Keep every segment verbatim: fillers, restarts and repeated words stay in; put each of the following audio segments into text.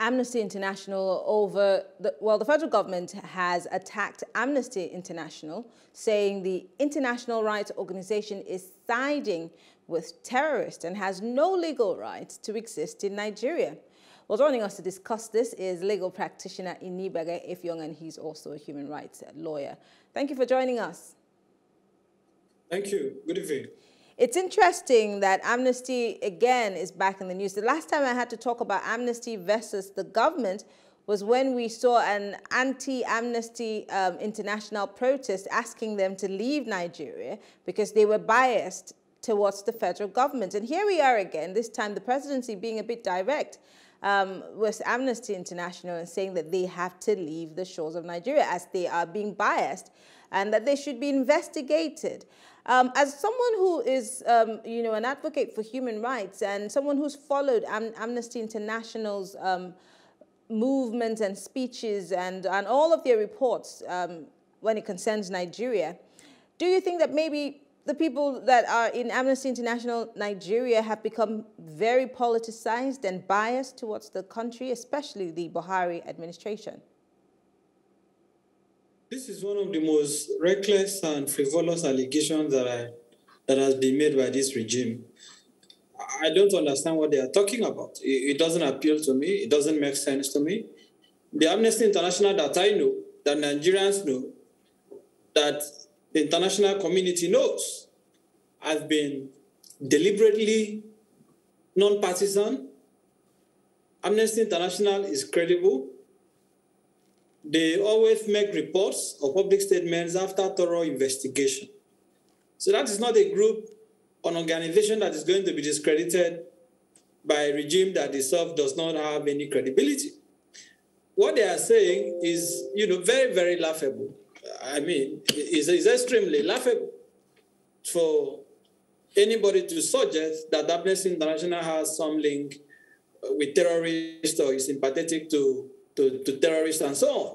Amnesty International over, the, well, the federal government has attacked Amnesty International, saying the international rights organization is siding with terrorists and has no legal right to exist in Nigeria. Well, joining us to discuss this is legal practitioner Inibehe Effiong, and he's also a human rights lawyer. Thank you for joining us. Thank you. Good evening. It's interesting that Amnesty, again, is back in the news. The last time I had to talk about Amnesty versus the government was when we saw an anti-Amnesty um, International protest asking them to leave Nigeria because they were biased towards the federal government. And here we are again, this time the presidency being a bit direct um, with Amnesty International and saying that they have to leave the shores of Nigeria as they are being biased and that they should be investigated. Um, as someone who is, um, you know, an advocate for human rights and someone who's followed Am Amnesty International's um, movements and speeches and, and all of their reports um, when it concerns Nigeria, do you think that maybe the people that are in Amnesty International Nigeria have become very politicized and biased towards the country, especially the Buhari administration? This is one of the most reckless and frivolous allegations that, I, that has been made by this regime. I don't understand what they are talking about. It, it doesn't appeal to me. It doesn't make sense to me. The Amnesty International that I know, that Nigerians know, that the international community knows, has been deliberately non-partisan. Amnesty International is credible. They always make reports or public statements after thorough investigation. So that is not a group or an organization that is going to be discredited by a regime that itself does not have any credibility. What they are saying is, you know, very, very laughable. I mean, it's, it's extremely laughable for anybody to suggest that Amnesty International has some link with terrorists or is sympathetic to To, to terrorists and so on.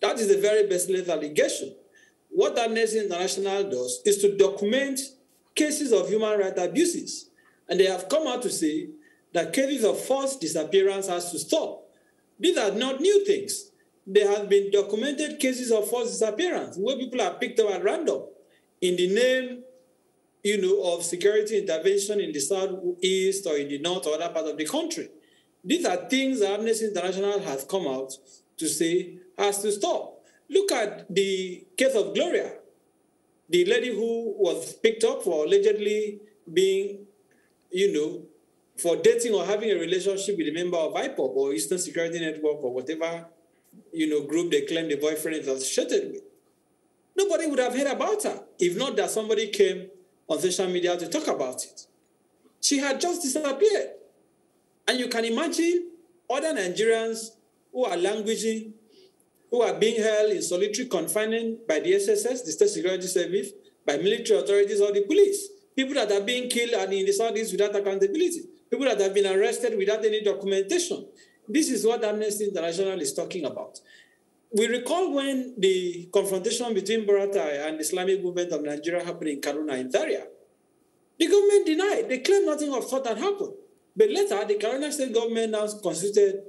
That is the very baseless allegation. What Amnesty International does is to document cases of human rights abuses. And they have come out to say that cases of forced disappearance has to stop. These are not new things. There have been documented cases of forced disappearance where people are picked up at random in the name, you know, of security intervention in the southeast or in the north or other part of the country. These are things that Amnesty International has come out to say has to stop. Look at the case of Gloria, the lady who was picked up for allegedly being, you know, for dating or having a relationship with a member of I P O P or Eastern Security Network or whatever, you know, group they claim the boyfriend is associated with. Nobody would have heard about her if not that somebody came on social media to talk about it. She had just disappeared. And you can imagine other Nigerians who are languishing, who are being held in solitary confinement by the S S S, the State Security Service, by military authorities or the police. People that are being killed and in the Southeast without accountability. People that have been arrested without any documentation. This is what Amnesty International is talking about. We recall when the confrontation between Boratai and the Islamic Movement of Nigeria happened in Karuna in Zaria. The government denied. They claimed nothing of sort had happened. But later, the Karuna state government now constituted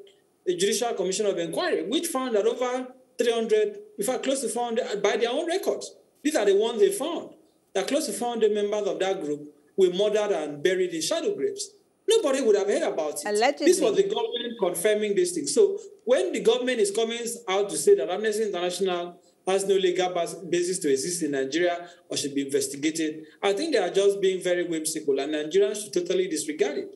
a judicial commission of inquiry, which found that over three hundred, in fact, close to four hundred, by their own records, these are the ones they found, that close to four hundred members of that group were murdered and buried in shadow graves. Nobody would have heard about it. Allegedly. This was the government confirming this thing. So when the government is coming out to say that Amnesty International has no legal basis to exist in Nigeria or should be investigated, I think they are just being very whimsical, and Nigerians should totally disregard it.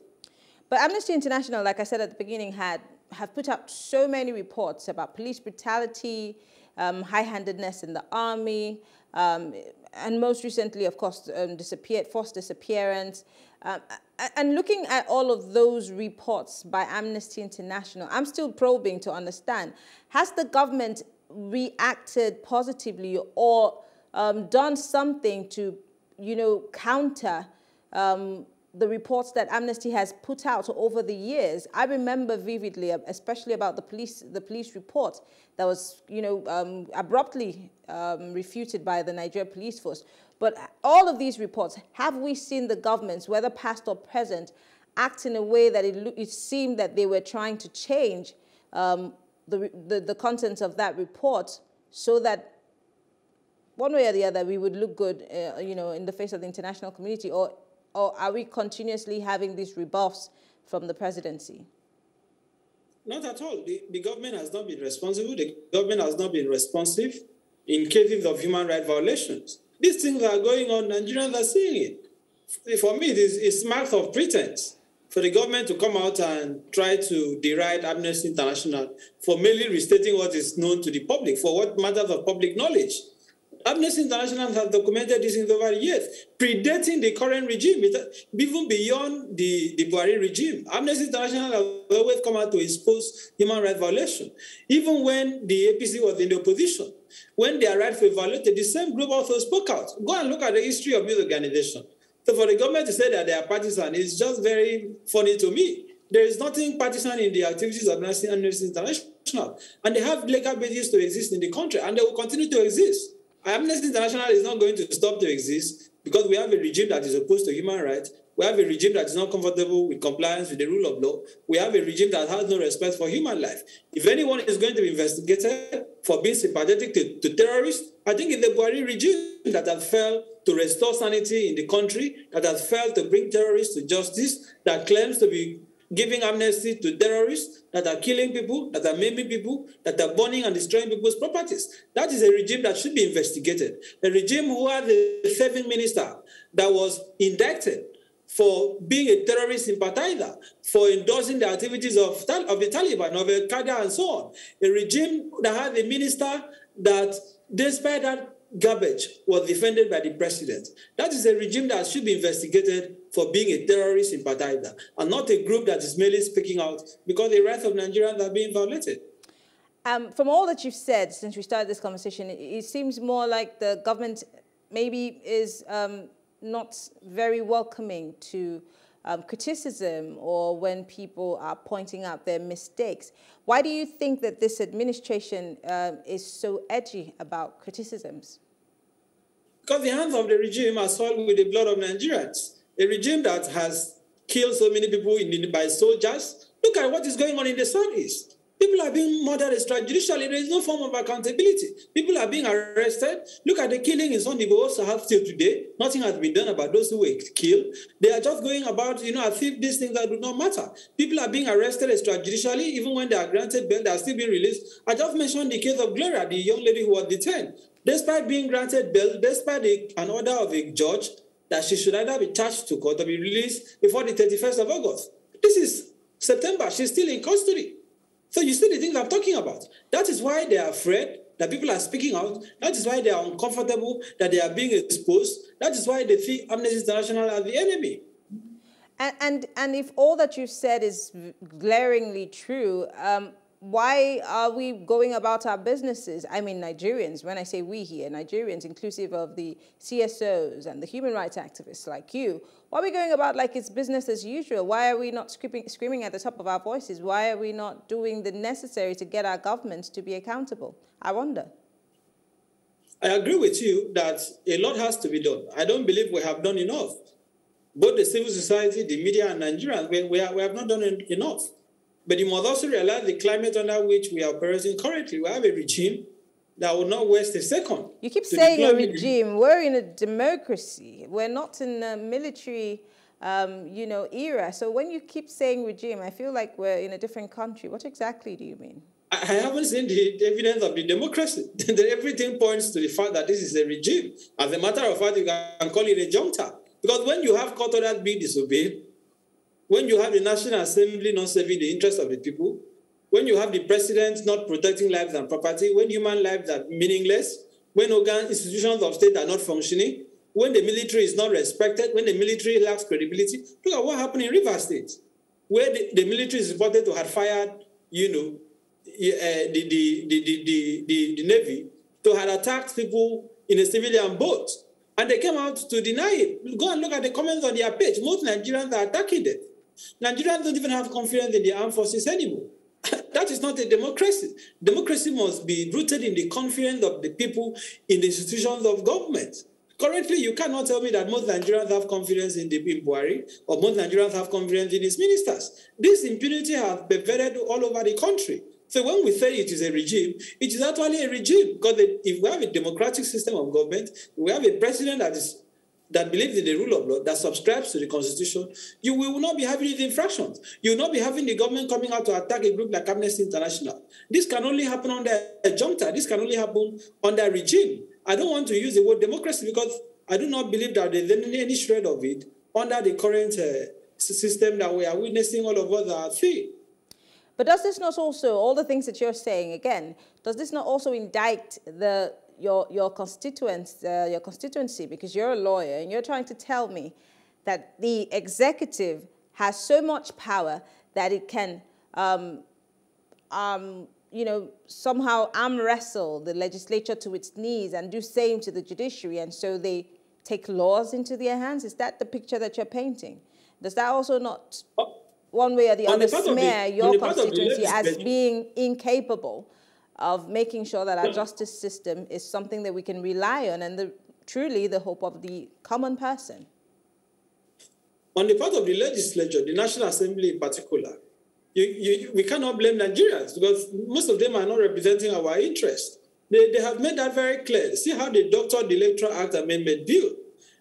But Amnesty International, like I said at the beginning, had have put out so many reports about police brutality, um, high-handedness in the army, um, and most recently, of course, um, disappeared, forced disappearance. Um, and looking at all of those reports by Amnesty International, I'm still probing to understand, has the government reacted positively or um, done something to, you know, counter um, the reports that Amnesty has put out over the years? I remember vividly, especially about the police, the police report that was, you know, um, abruptly um, refuted by the Nigeria police force. But all of these reports, have we seen the governments, whether past or present, act in a way that it, it seemed that they were trying to change um, the, the, the contents of that report so that one way or the other we would look good uh, you know, in the face of the international community, or, or are we continuously having these rebuffs from the presidency? Not at all. The, the government has not been responsible. The government has not been responsive in cases of human rights violations. These things are going on, Nigerians are seeing it. For me, it is, it's marks of pretense for the government to come out and try to deride Amnesty International for merely restating what is known to the public, for what matters of public knowledge. Amnesty International has documented these things over the years, predating the current regime, even beyond the, the Buhari regime. Amnesty International has always come out to expose human rights violations. Even when the A P C was in the opposition, when their rights were violated, the same group also spoke out. Go and look at the history of this organization. So for the government to say that they are partisan is just very funny to me. There is nothing partisan in the activities of Amnesty International. And they have legal basis to exist in the country, and they will continue to exist. Amnesty International is not going to stop to exist because we have a regime that is opposed to human rights. We have a regime that is not comfortable with compliance with the rule of law. We have a regime that has no respect for human life. If anyone is going to be investigated for being sympathetic to, to terrorists, I think it's the Buhari regime that has failed to restore sanity in the country, that has failed to bring terrorists to justice, that claims to be giving amnesty to terrorists that are killing people, that are maiming people, that are burning and destroying people's properties. That is a regime that should be investigated. A regime who had a serving minister that was indicted for being a terrorist sympathizer, for endorsing the activities of, of the Taliban, of Al-Qaeda, and so on. A regime that had a minister that, despite that garbage, was defended by the president. That is a regime that should be investigated for being a terrorist sympathizer, and not a group that is merely speaking out because the rights of Nigerians are being violated. Um, from all that you've said since we started this conversation, it, it seems more like the government maybe is um, not very welcoming to um, criticism or when people are pointing out their mistakes. Why do you think that this administration uh, is so edgy about criticisms? Because the hands of the regime are soiled with the blood of Nigerians. A regime that has killed so many people in the, by soldiers. Look at what is going on in the Southeast. People are being murdered extrajudicially. There is no form of accountability. People are being arrested. Look at the killing in Sunday, but also have till today. Nothing has been done about those who were killed. They are just going about, you know, as if these things that do not matter. People are being arrested extrajudicially. Even when they are granted bail, they are still being released. I just mentioned the case of Gloria, the young lady who was detained. Despite being granted bail, despite the, an order of a judge, that she should either be charged to court or be released before the thirty-first of August. This is September. She's still in custody. So you see the things I'm talking about. That is why they are afraid that people are speaking out. That is why they are uncomfortable, that they are being exposed. That is why they see Amnesty International as the enemy. And, and, and if all that you've said is glaringly true, um, why are we going about our businesses? I mean, Nigerians, when I say we here, Nigerians, inclusive of the C S Os and the human rights activists like you, why are we going about like it's business as usual? Why are we not screaming at the top of our voices? Why are we not doing the necessary to get our governments to be accountable? I wonder. I agree with you that a lot has to be done. I don't believe we have done enough. Both the civil society, the media, and Nigerians, we, we, are, we have not done enough. But you must also realize the climate under which we are operating currently. We have a regime that will not waste a second. You keep saying a regime. We're in a democracy. We're not in a military, um, you know, era. So when you keep saying regime, I feel like we're in a different country. What exactly do you mean? I haven't seen the evidence of the democracy. Everything points to the fact that this is a regime. As a matter of fact, you can call it a junta. Because when you have court orders being disobeyed, when you have the National Assembly not serving the interests of the people, when you have the president not protecting lives and property, when human lives are meaningless, when organ institutions of state are not functioning, when the military is not respected, when the military lacks credibility, look at what happened in Rivers State, where the, the military is reported to have fired, you know, uh, the, the, the, the, the, the, the Navy, to have attacked people in a civilian boat. And they came out to deny it. Go and look at the comments on their page. Most Nigerians are attacking them. Nigerians don't even have confidence in the armed forces anymore. That is not a democracy. Democracy must be rooted in the confidence of the people in the institutions of government. Currently, you cannot tell me that most Nigerians have confidence in the in Buhari, or most Nigerians have confidence in his ministers. This impunity has pervaded all over the country. So when we say it is a regime, it is actually a regime, because if we have a democratic system of government, we have a president that is that believes in the rule of law, that subscribes to the Constitution, you will not be having these infractions. You will not be having the government coming out to attack a group like Amnesty International. This can only happen under a junta. This can only happen under a regime. I don't want to use the word democracy because I do not believe that there is any shred of it under the current uh, system that we are witnessing all of us are free. But does this not also, all the things that you're saying again, does this not also indict the your your constituents, uh, your constituency? Because you're a lawyer and you're trying to tell me that the executive has so much power that it can, um, um, you know, somehow arm wrestle the legislature to its knees and do same to the judiciary, and so they take laws into their hands. Is that the picture that you're painting? Does that also not, one way or the other, smear your constituency as being incapable of making sure that our justice system is something that we can rely on and the, truly the hope of the common person? On the part of the legislature, the National Assembly in particular, you, you, we cannot blame Nigerians because most of them are not representing our interests. They, they have made that very clear. See how they doctored the Electoral Act Amendment bill.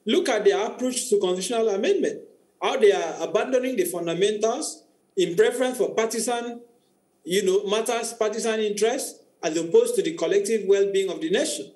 Look at their approach to constitutional amendment, how they are abandoning the fundamentals in preference for partisan, you know, matters, partisan interests, as opposed to the collective well-being of the nation.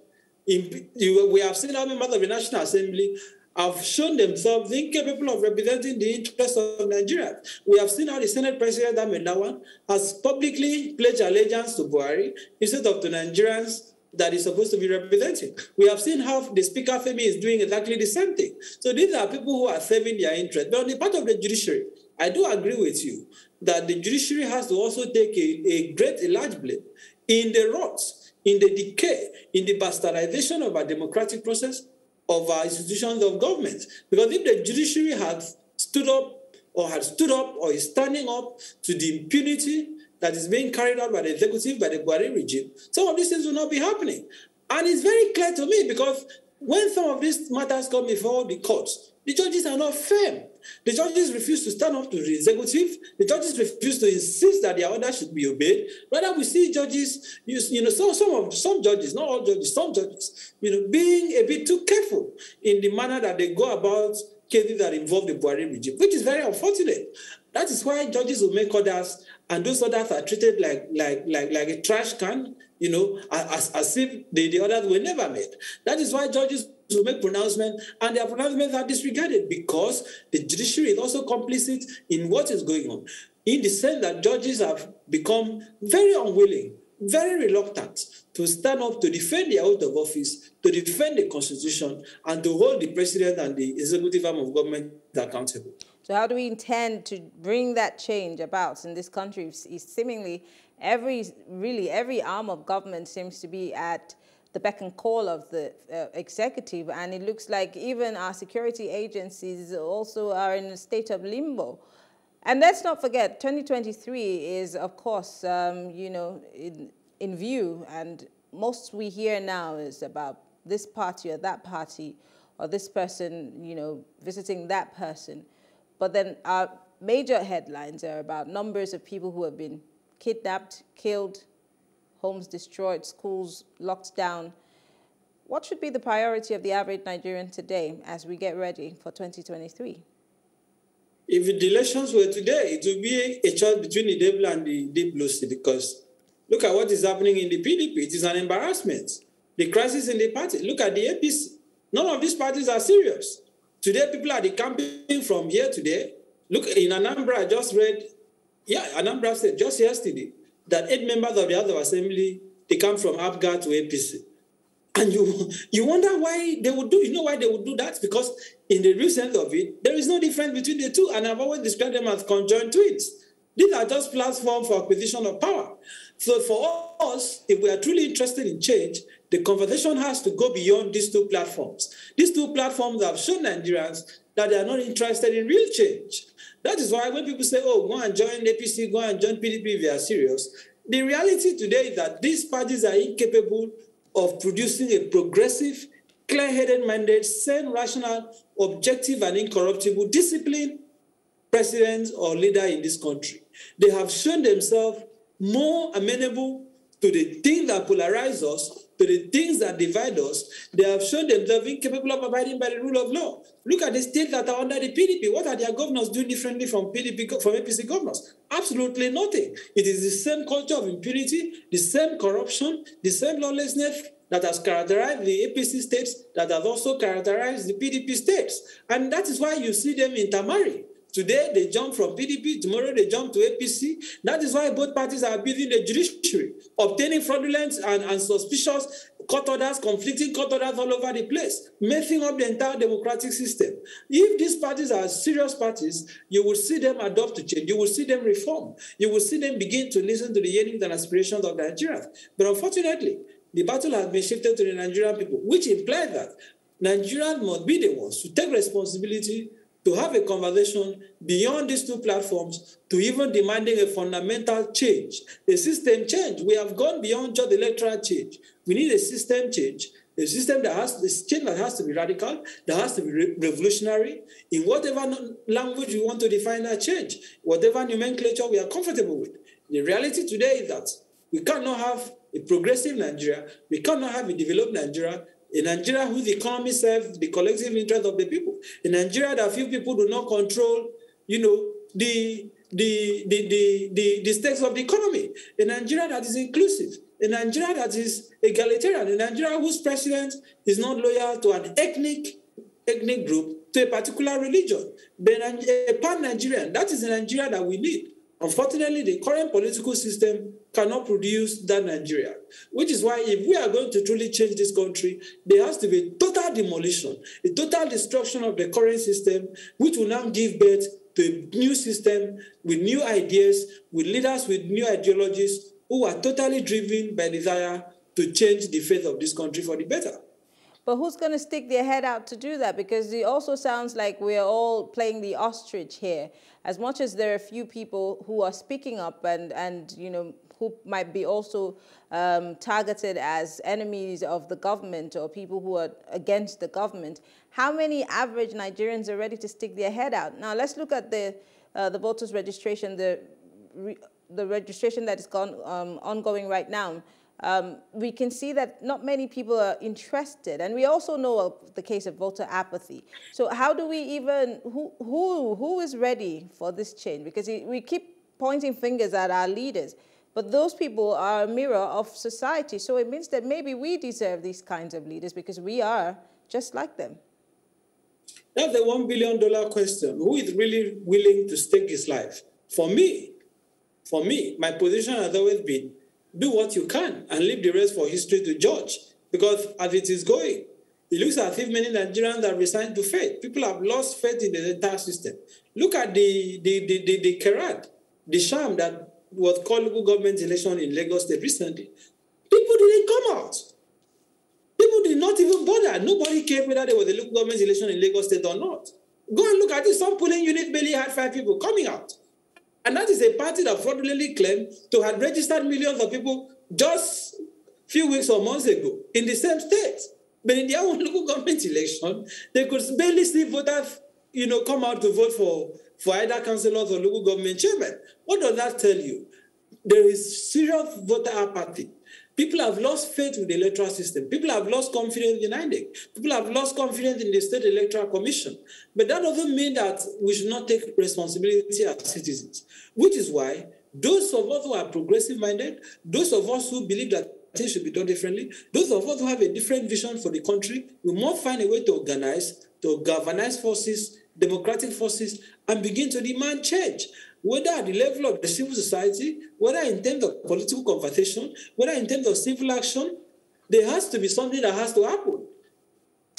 In, you, we have seen how members of the National Assembly have shown themselves incapable of representing the interests of Nigeria. We have seen how the Senate President, Ahmad Lawan, has publicly pledged allegiance to Buhari instead of the Nigerians that is supposed to be representing. We have seen how the Speaker Femi is doing exactly the same thing. So these are people who are serving their interest. But on the part of the judiciary, I do agree with you that the judiciary has to also take a, a great, a large blame in the rots, in the decay, in the bastardization of our democratic process, of our institutions of government. Because if the judiciary had stood up or had stood up or is standing up to the impunity that is being carried out by the executive, by the Buhari regime, some of these things will not be happening. And it's very clear to me because when some of these matters come before the courts, the judges are not firm. The judges refuse to stand up to the executive. The judges refuse to insist that their orders should be obeyed. Rather, we see judges, you, you know, some, some of some judges, not all judges, some judges, you know, being a bit too careful in the manner that they go about cases that involve the Buhari regime, which is very unfortunate. That is why judges will make orders, and those orders are treated like like like like a trash can, you know, as as if the, the orders were never made. That is why judges will make pronouncements, and their pronouncements are disregarded because the judiciary is also complicit in what is going on, in the sense that judges have become very unwilling, very reluctant to stand up to defend their oath of office, to defend the Constitution, and to hold the president and the executive arm of government accountable. So how do we intend to bring that change about in this country? It's seemingly every, really every arm of government seems to be at the beck and call of the uh, executive, and it looks like even our security agencies also are in a state of limbo. And let's not forget, twenty twenty-three is, of course, um, you know, in, in view, and most we hear now is about this party or that party or this person, you know, visiting that person. But then our major headlines are about numbers of people who have been kidnapped, killed, homes destroyed, schools locked down. What should be the priority of the average Nigerian today as we get ready for twenty twenty-three? If the elections were today, it would be a choice between the devil and the deep blue sea, because look at what is happening in the P D P. It is an embarrassment. The crisis in the party. Look at the A P C. None of these parties are serious. Today, people are decamping from here today. Look, in Anambra, I just read, yeah, Anambra said just yesterday that eight members of the other assembly, they come from Abga to A P C. And you, you wonder why they would do, you know why they would do that? Because in the real sense of it, there is no difference between the two. And I've always described them as conjoined twins. These are just platforms for acquisition of power. So for us, if we are truly interested in change, the conversation has to go beyond these two platforms. These two platforms have shown Nigerians that they are not interested in real change. That is why when people say, oh, go and join A P C, go and join P D P if they are serious, the reality today is that these parties are incapable of producing a progressive, clear-headed mandate, sane, rational, objective, and incorruptible discipline president or leader in this country. They have shown themselves more amenable to the things that polarize us, to the things that divide us. They have shown themselves incapable of abiding by the rule of law. Look at the states that are under the P D P. What are their governors doing differently from P D P, from A P C governors? Absolutely nothing. It is the same culture of impunity, the same corruption, the same lawlessness that has characterized the A P C states, that has also characterized the P D P states. And that is why you see them intermarry. Today, they jump from P D P. Tomorrow, they jump to A P C. That is why both parties are abusing the judiciary, obtaining fraudulent and, and suspicious court orders, conflicting court orders all over the place, messing up the entire democratic system. If these parties are serious parties, you will see them adopt to change. You will see them reform. You will see them begin to listen to the yearnings and aspirations of Nigerians. But unfortunately, the battle has been shifted to the Nigerian people, which implies that Nigerians must be the ones to take responsibility to have a conversation beyond these two platforms, to even demanding a fundamental change, a system change. We have gone beyond just electoral change. We need a system change, a system that has, a change that has to be radical, that has to be re revolutionary, in whatever language we want to define that change, whatever nomenclature we are comfortable with. The reality today is that we cannot have a progressive Nigeria, we cannot have a developed Nigeria, a Nigeria whose economy serves the collective interest of the people, a Nigeria that few people do not control, you know, the, the, the, the, the, the stakes of the economy, a Nigeria that is inclusive, a Nigeria that is egalitarian, a Nigeria whose president is not loyal to an ethnic, ethnic group, to a particular religion, but a pan-Nigerian. That is the Nigeria that we need. Unfortunately, the current political system cannot produce that Nigeria, which is why if we are going to truly change this country, there has to be total demolition, a total destruction of the current system, which will now give birth to a new system with new ideas, with leaders with new ideologies who are totally driven by desire to change the face of this country for the better. But who's going to stick their head out to do that? Because it also sounds like we're all playing the ostrich here. As much as there are few people who are speaking up and, and you know, who might be also um, targeted as enemies of the government or people who are against the government, how many average Nigerians are ready to stick their head out? Now, let's look at the, uh, the voters' registration, the, re the registration that is gone, um, ongoing right now. Um, we can see that not many people are interested. And we also know of the case of voter apathy. So how do we even, who, who, who is ready for this change? Because we keep pointing fingers at our leaders, but those people are a mirror of society. So it means that maybe we deserve these kinds of leaders because we are just like them. That's the one billion dollar question. Who is really willing to stake his life? For me, for me, my position has always been, do what you can and leave the rest for history to judge. Because as it is going, it looks as if many Nigerians are resigned to faith. People have lost faith in the entire system. Look at the the the the, the charade, the sham that was called local government election in Lagos State recently. People didn't come out. People did not even bother. Nobody cared whether there was a local government election in Lagos State or not. Go and look at it. Some polling unit barely had five people coming out. And that is a party that fraudulently claimed to have registered millions of people just a few weeks or months ago in the same state. But in their own local government election, they could barely see voters, you know, come out to vote for, for either councillors or local government chairman. What does that tell you? There is serious voter apathy. People have lost faith with the electoral system. People have lost confidence in I N E C. People have lost confidence in the State Electoral Commission. But that doesn't mean that we should not take responsibility as citizens, which is why those of us who are progressive-minded, those of us who believe that things should be done differently, those of us who have a different vision for the country, we must find a way to organize, to galvanize forces, democratic forces, and begin to demand change. Whether at the level of the civil society, whether in terms of political conversation, whether in terms of civil action, there has to be something that has to happen.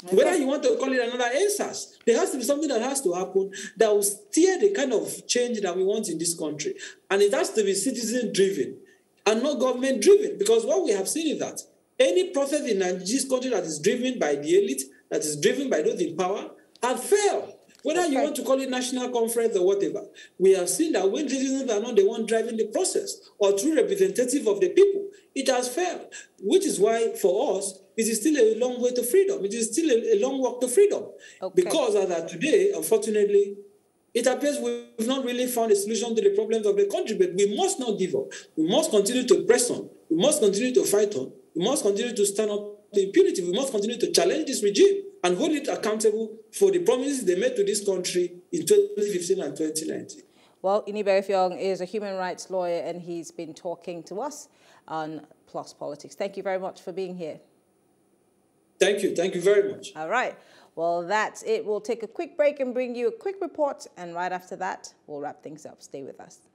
Okay. Whether you want to call it another answers, there has to be something that has to happen that will steer the kind of change that we want in this country. And it has to be citizen-driven and not government-driven, because what we have seen is that any process in this country that is driven by the elite, that is driven by those in power, has failed. Whether okay. you want to call it national conference or whatever, we have seen that when citizens are not the one driving the process or true representative of the people, it has failed, which is why for us, it is still a long way to freedom. It is still a, a long walk to freedom. Okay. Because as of today, unfortunately, it appears we've not really found a solution to the problems of the country, but we must not give up. We must continue to press on. We must continue to fight on. We must continue to stand up to impunity. We must continue to challenge this regime and hold it accountable for the promises they made to this country in twenty fifteen and twenty nineteen. Well, Inibehe Effiong is a human rights lawyer, and he's been talking to us on Plus Politics. Thank you very much for being here. Thank you. Thank you very much. All right. Well, that's it. We'll take a quick break and bring you a quick report. And right after that, we'll wrap things up. Stay with us.